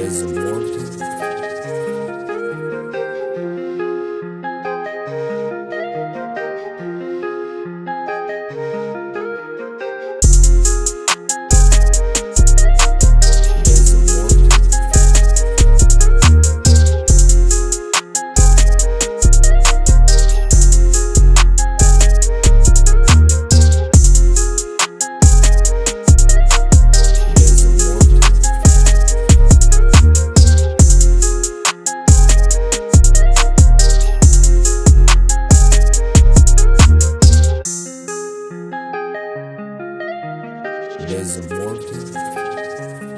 is immortal. It is immortal.